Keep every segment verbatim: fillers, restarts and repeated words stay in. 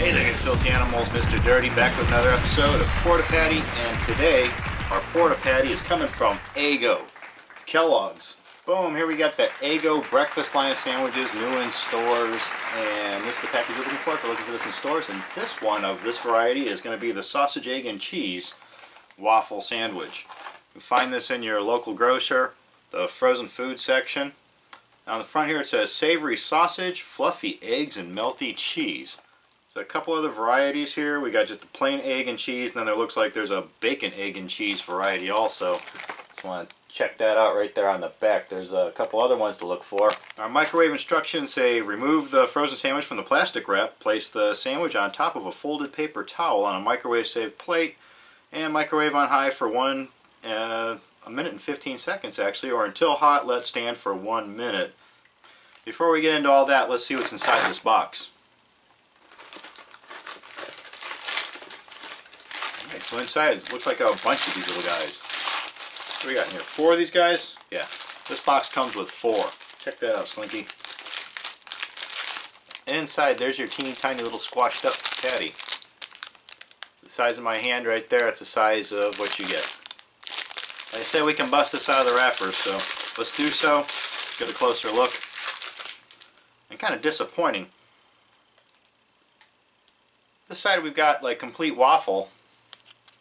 Hey there, filthy animals, Mister Dirty, back with another episode of Porta Patty, and today our Porta Patty is coming from Eggo, Kellogg's. Boom, here we got the Eggo breakfast line of sandwiches, new in stores, and this is the package you're looking for if you're looking for this in stores, and this one of this variety is going to be the sausage, egg, and cheese waffle sandwich. You'll find this in your local grocer, the frozen food section. On the front here it says savory sausage, fluffy eggs, and melty cheese. So a couple other varieties here. We got just the plain egg and cheese, and then there looks like there's a bacon egg and cheese variety also. Just want to check that out right there on the back. There's a couple other ones to look for. Our microwave instructions say remove the frozen sandwich from the plastic wrap, place the sandwich on top of a folded paper towel on a microwave safe plate, and microwave on high for one uh, a minute and fifteen seconds actually, or until hot, let stand for one minute. Before we get into all that, let's see what's inside this box. Alright, so inside it looks like a bunch of these little guys. What do we got in here? Four of these guys? Yeah. This box comes with four. Check that out, Slinky. And inside there's your teeny tiny little squashed up patty. The size of my hand right there, it's the size of what you get. Like I said, we can bust this out of the wrapper, so let's do so. Let's get a closer look. And kind of disappointing. This side we've got like complete waffle,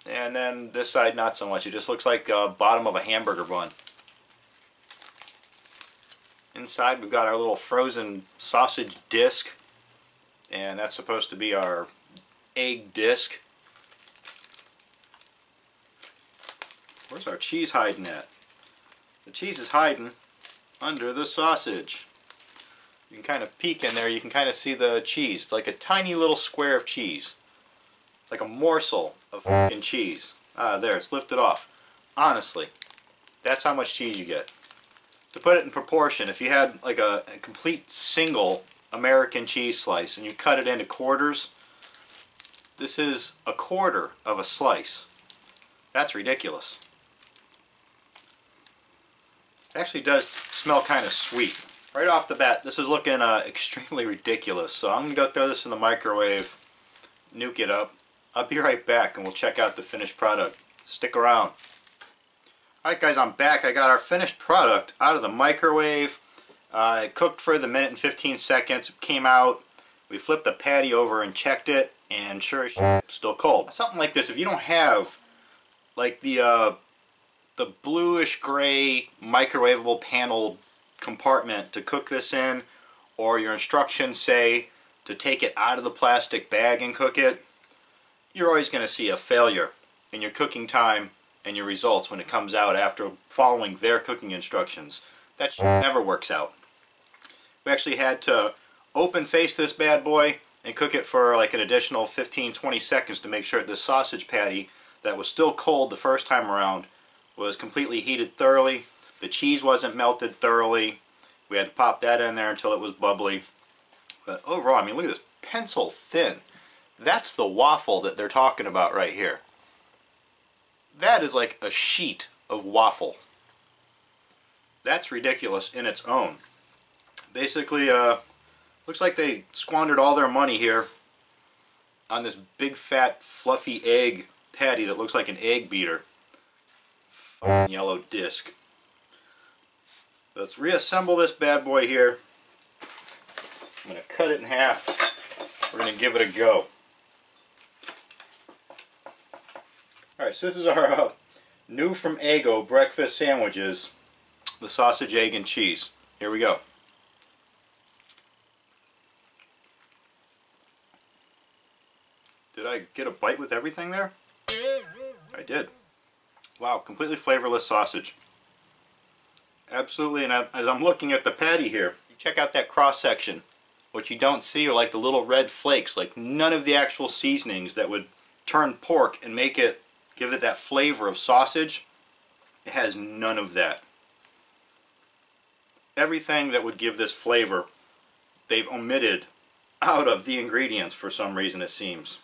and then this side not so much. It just looks like the bottom of a hamburger bun. Inside we've got our little frozen sausage disc, and that's supposed to be our egg disc. Where's our cheese hiding at? The cheese is hiding under the sausage. You can kind of peek in there, you can kind of see the cheese. It's like a tiny little square of cheese. It's like a morsel of fucking cheese. Ah, there, it's lifted off. Honestly, that's how much cheese you get. To put it in proportion, if you had like a, a complete single American cheese slice and you cut it into quarters, this is a quarter of a slice. That's ridiculous. Actually does smell kind of sweet. Right off the bat, this is looking uh, extremely ridiculous, so I'm going to go throw this in the microwave, nuke it up. I'll be right back and we'll check out the finished product. Stick around. Alright guys, I'm back. I got our finished product out of the microwave. Uh, it cooked for the minute and fifteen seconds. It came out. We flipped the patty over and checked it, and sure as shit, still cold. Something like this, if you don't have like the uh, the bluish-gray microwavable panel compartment to cook this in, or your instructions say to take it out of the plastic bag and cook it, you're always going to see a failure in your cooking time and your results when it comes out after following their cooking instructions. That shit never works out. We actually had to open-face this bad boy and cook it for like an additional fifteen to twenty seconds to make sure that this sausage patty that was still cold the first time around was completely heated thoroughly. The cheese wasn't melted thoroughly. We had to pop that in there until it was bubbly. But overall, I mean, look at this, pencil thin. That's the waffle that they're talking about right here. That is like a sheet of waffle. That's ridiculous in its own. Basically, uh, looks like they squandered all their money here on this big, fat, fluffy egg patty that looks like an egg beater. F***ing yellow disc. Let's reassemble this bad boy here. I'm going to cut it in half. We're going to give it a go. Alright, so this is our uh, new from Eggo breakfast sandwiches, the sausage, egg, and cheese. Here we go. Did I get a bite with everything there? I did. Wow, completely flavorless sausage. Absolutely, and as I'm looking at the patty here, check out that cross-section. What you don't see are like the little red flakes, like none of the actual seasonings that would turn pork and make it, give it that flavor of sausage. It has none of that. Everything that would give this flavor, they've omitted out of the ingredients for some reason, it seems.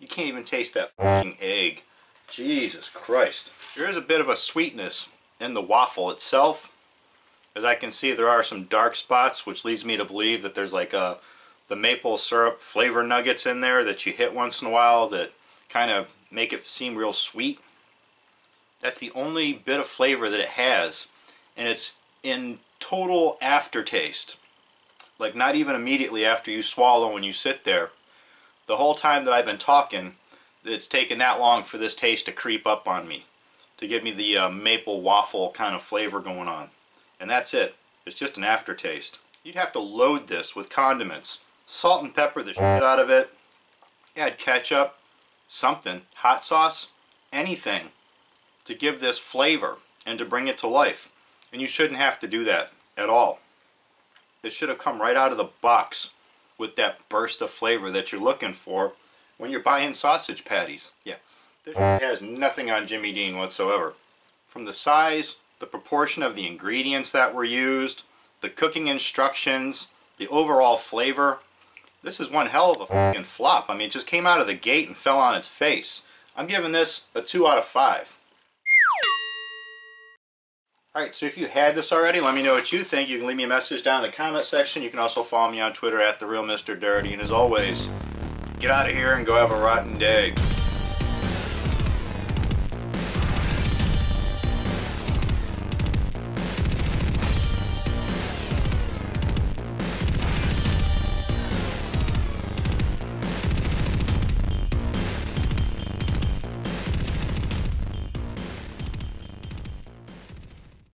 You can't even taste that fucking egg. Jesus Christ. There is a bit of a sweetness in the waffle itself. As I can see, there are some dark spots, which leads me to believe that there's like a the maple syrup flavor nuggets in there that you hit once in a while that kind of make it seem real sweet. That's the only bit of flavor that it has, and it's in total aftertaste. Like, not even immediately after you swallow when you sit there. The whole time that I've been talking, it's taken that long for this taste to creep up on me, to give me the uh, maple waffle kind of flavor going on. And that's it. It's just an aftertaste. You'd have to load this with condiments. Salt and pepper the shit out of it. Add ketchup, something, hot sauce, anything to give this flavor and to bring it to life. And you shouldn't have to do that at all. It should have come right out of the box with that burst of flavor that you're looking for when you're buying sausage patties. Yeah, this has nothing on Jimmy Dean whatsoever. From the size, the proportion of the ingredients that were used, the cooking instructions, the overall flavor, this is one hell of a fucking flop. I mean, it just came out of the gate and fell on its face. I'm giving this a two out of five. Alright, so if you had this already, let me know what you think. You can leave me a message down in the comment section. You can also follow me on Twitter at TheRealMrDirty. And as always, get out of here and go have a rotten day.